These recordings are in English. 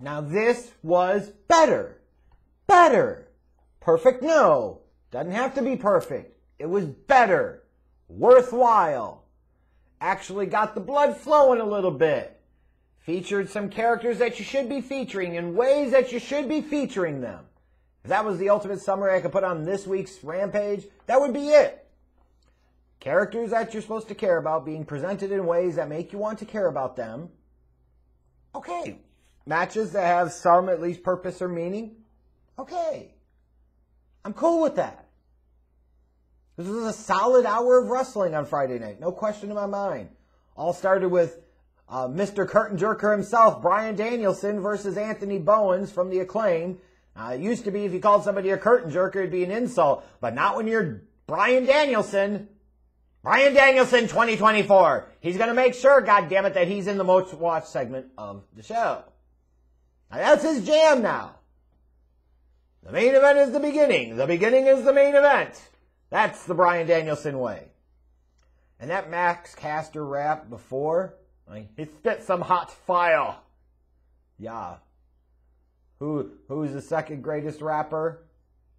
Now this was better. Better. Perfect? No. Doesn't have to be perfect. It was better. Worthwhile. Actually got the blood flowing a little bit. Featured some characters that you should be featuring in ways that you should be featuring them. If that was the ultimate summary I could put on this week's Rampage, that would be it. Characters that you're supposed to care about being presented in ways that make you want to care about them. Okay. Matches that have some at least purpose or meaning. Okay. I'm cool with that. This was a solid hour of wrestling on Friday night. No question in my mind. All started with Mr. Curtain Jerker himself, Bryan Danielson versus Anthony Bowens from the Acclaim. It used to be if you called somebody a curtain jerker, it'd be an insult. But not when you're Bryan Danielson. Bryan Danielson 2024. He's going to make sure, goddammit, that he's in the most watched segment of the show. Now that's his jam now. The main event is the beginning. The beginning is the main event. That's the Bryan Danielson way. And that Max Caster rap before, it spit some hot fire. Yeah. Who's the second greatest rapper?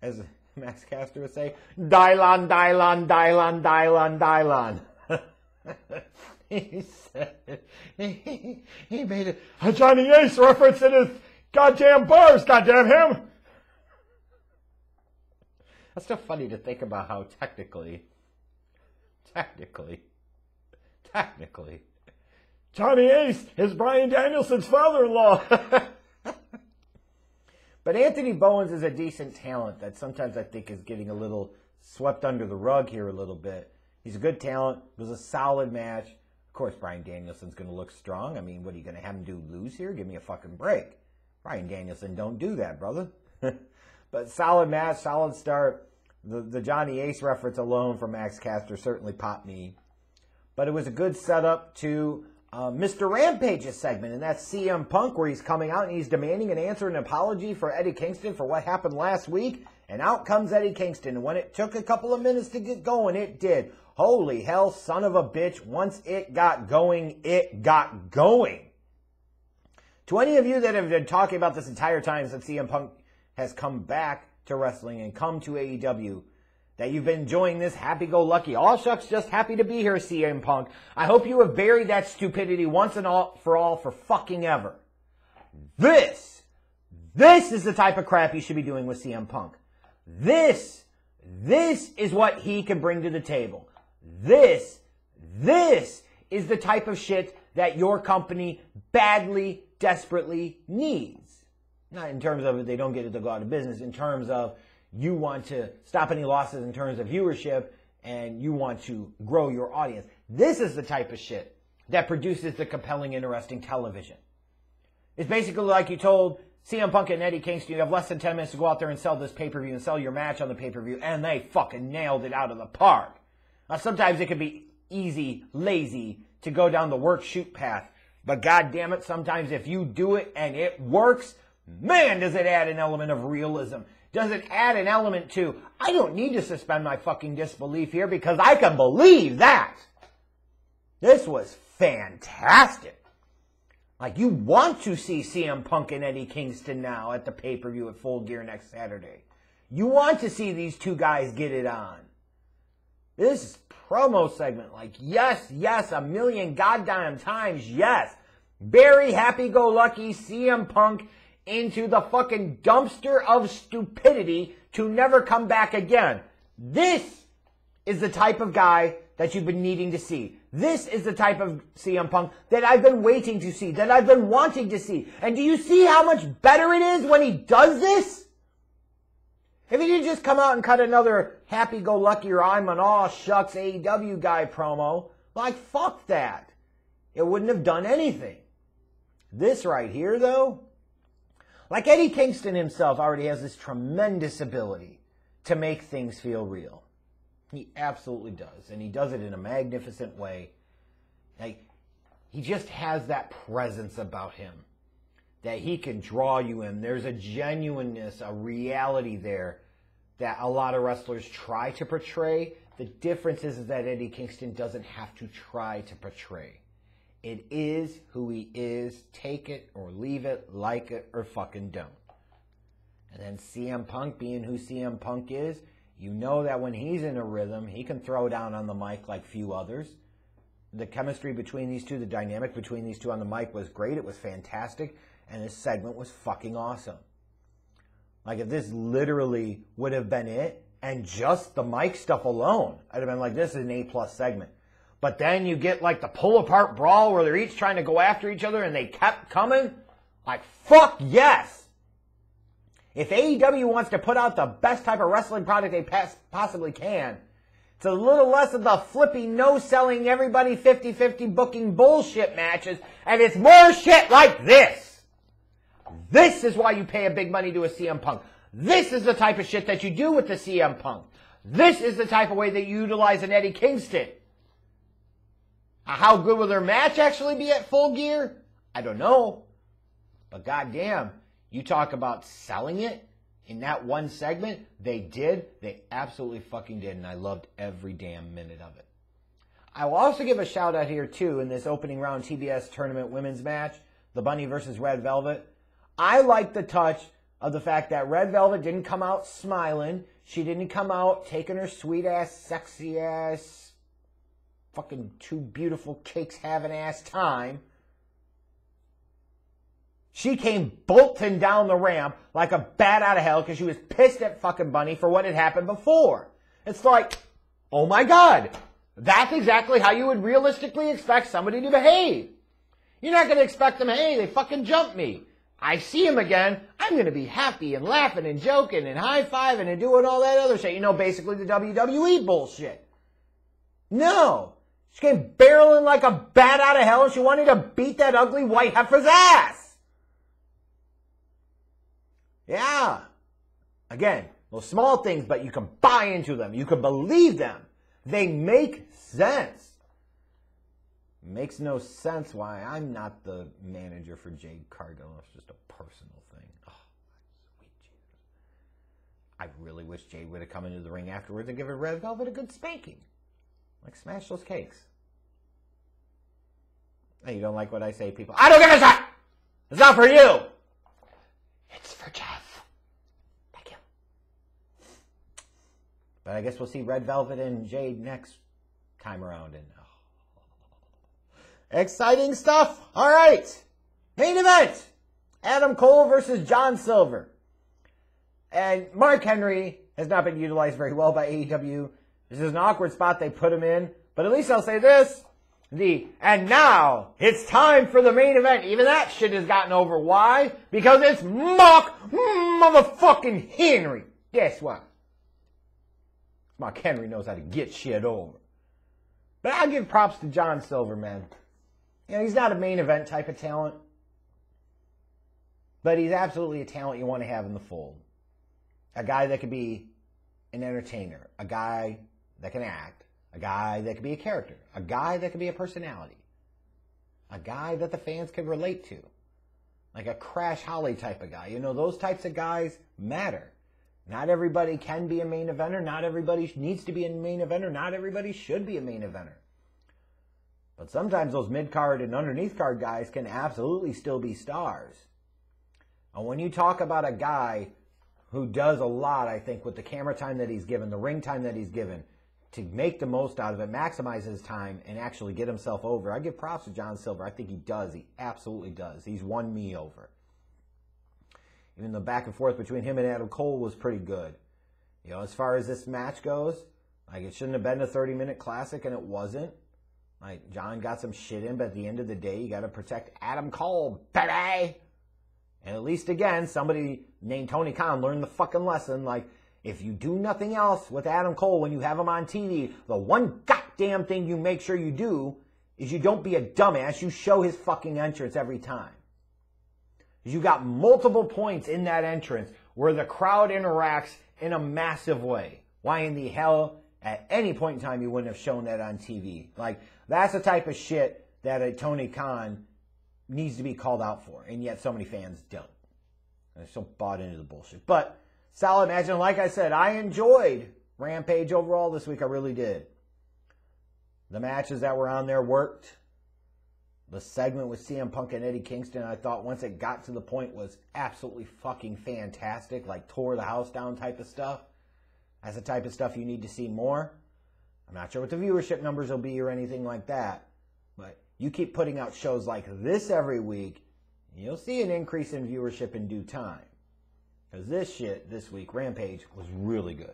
As Max Caster would say, Dylon, Dylon, Dylon, Dylon, Dylon. He said, he made a Johnny Ace reference in his goddamn bars, goddamn him. That's still funny to think about how technically, Johnny Ace is Bryan Danielson's father-in-law. But Anthony Bowens is a decent talent that sometimes I think is getting a little swept under the rug here a little bit. He's a good talent. It was a solid match. Of course, Bryan Danielson's going to look strong. I mean, what are you going to have him do, lose here? Give me a fucking break. Bryan Danielson, don't do that, brother. But solid match, solid start. The Johnny Ace reference alone from Max Caster certainly popped me. But it was a good setup to Mr. Rampage's segment, and that's CM Punk, where he's coming out and he's demanding an answer and apology for Eddie Kingston for what happened last week. And out comes Eddie Kingston. And when it took a couple of minutes to get going, it did. Holy hell, son of a bitch. Once it got going, it got going. To any of you that have been talking about this entire time since CM Punk has come back to wrestling and come to AEW, that you've been enjoying this happy-go-lucky, all shucks, just happy to be here, CM Punk. I hope you have buried that stupidity once and all for fucking ever. This is the type of crap you should be doing with CM Punk. This is what he can bring to the table. This is the type of shit that your company badly, desperately needs. Not in terms of they don't get it to go out of business, in terms of you want to stop any losses in terms of viewership and you want to grow your audience. This is the type of shit that produces the compelling, interesting television. It's basically like you told CM Punk and Eddie Kingston, you have less than 10 minutes to go out there and sell this pay-per-view and sell your match on the pay-per-view, and they fucking nailed it out of the park. Now, sometimes it can be easy, lazy to go down the work-shoot path, but goddammit, sometimes if you do it and it works, man, does it add an element of realism. Does it add an element to, I don't need to suspend my fucking disbelief here because I can believe that. This was fantastic. Like, you want to see CM Punk and Eddie Kingston now at the pay-per-view at Full Gear next Saturday. You want to see these two guys get it on. This promo segment, like, yes, a million goddamn times, yes. Very happy-go-lucky CM Punk into the fucking dumpster of stupidity to never come back again. This is the type of guy that you've been needing to see. This is the type of CM Punk that I've been waiting to see, that I've been wanting to see. And do you see how much better it is when he does this? If he didn't just come out and cut another happy-go-lucky or I'm an aw shucks AEW guy promo, like fuck that. It wouldn't have done anything. This right here though, like Eddie Kingston himself already has this tremendous ability to make things feel real. He absolutely does. And he does it in a magnificent way. Like, he just has that presence about him that he can draw you in. There's a genuineness, a reality there that a lot of wrestlers try to portray. The difference is that Eddie Kingston doesn't have to try to portray. It is who he is. Take it or leave it, like it or fucking don't. And then CM Punk being who CM Punk is, you know that when he's in a rhythm, he can throw down on the mic like few others. The chemistry between these two, the dynamic between these two on the mic was great. It was fantastic. And this segment was fucking awesome. Like, if this literally would have been it, and just the mic stuff alone, I'd have been like, this is an A-plus segment. But then you get, like, the pull-apart brawl where they're each trying to go after each other and they kept coming. Like, fuck yes! If AEW wants to put out the best type of wrestling product they possibly can, it's a little less of the flippy, no-selling, everybody 50-50 booking bullshit matches, and it's more shit like this. This is why you pay a big money to a CM Punk. This is the type of shit that you do with the CM Punk. This is the type of way that you utilize an Eddie Kingston. How good will their match actually be at Full Gear? I don't know. But goddamn, you talk about selling it in that one segment. They did. They absolutely fucking did. And I loved every damn minute of it. I will also give a shout out here too in this opening round TBS tournament women's match, The Bunny versus Red Velvet. I like the touch of the fact that Red Velvet didn't come out smiling. She didn't come out taking her sweet ass, sexy ass, fucking two beautiful cakes having ass time. She came bolting down the ramp like a bat out of hell because she was pissed at fucking Bunny for what had happened before. It's like, oh my God, that's exactly how you would realistically expect somebody to behave. You're not going to expect them, hey, they fucking jumped me. I see him again, I'm going to be happy and laughing and joking and high-fiving and doing all that other shit. You know, basically the WWE bullshit. No. She came barreling like a bat out of hell and she wanted to beat that ugly white heifer's ass. Yeah. Again, those small things, but you can buy into them. You can believe them. They make sense. Makes no sense why I'm not the manager for Jade Cargo. It's just a personal thing. Oh, sweet Jesus. I really wish Jade would have come into the ring afterwards and given Red Velvet a good spanking. Like, smash those cakes. Hey, you don't like what I say, people? I don't give a shit! It's not for you! It's for Jeff. Thank you. But I guess we'll see Red Velvet and Jade next time around. And exciting stuff! Alright! Main event! Adam Cole versus John Silver. And Mark Henry has not been utilized very well by AEW. This is an awkward spot they put him in, but at least I'll say this. And now, it's time for the main event. Even that shit has gotten over. Why? Because it's Mark motherfucking Henry. Guess what? Mark Henry knows how to get shit over. But I'll give props to John Silver, man. You know, he's not a main event type of talent, but he's absolutely a talent you want to have in the fold. A guy that could be an entertainer, a guy that can act, a guy that can be a character, a guy that can be a personality, a guy that the fans can relate to, like a Crash Holly type of guy. You know, those types of guys matter. Not everybody can be a main eventer. Not everybody needs to be a main eventer. Not everybody should be a main eventer. But sometimes those mid-card and underneath-card guys can absolutely still be stars. And when you talk about a guy who does a lot, I think, with the camera time that he's given, the ring time that he's given, to make the most out of it, maximize his time, and actually get himself over. I give props to John Silver. I think he does. He absolutely does. He's won me over. Even the back and forth between him and Adam Cole was pretty good. You know, as far as this match goes, like, it shouldn't have been a 30-minute classic, and it wasn't. Like, John got some shit in, but at the end of the day, you got to protect Adam Cole, baby! And at least, again, somebody named Tony Khan learned the fucking lesson. Like, if you do nothing else with Adam Cole when you have him on TV, the one goddamn thing you make sure you do is you don't be a dumbass. You show his fucking entrance every time. You got multiple points in that entrance where the crowd interacts in a massive way. Why in the hell, at any point in time, you wouldn't have shown that on TV? Like, that's the type of shit that a Tony Khan needs to be called out for, and yet so many fans don't. They're so bought into the bullshit. But solid match. And like I said, I enjoyed Rampage overall this week. I really did. The matches that were on there worked. The segment with CM Punk and Eddie Kingston, I thought once it got to the point was absolutely fucking fantastic, like tore the house down type of stuff. That's the type of stuff you need to see more. I'm not sure what the viewership numbers will be or anything like that, but you keep putting out shows like this every week, and you'll see an increase in viewership in due time. Because this shit this week, Rampage, was really good.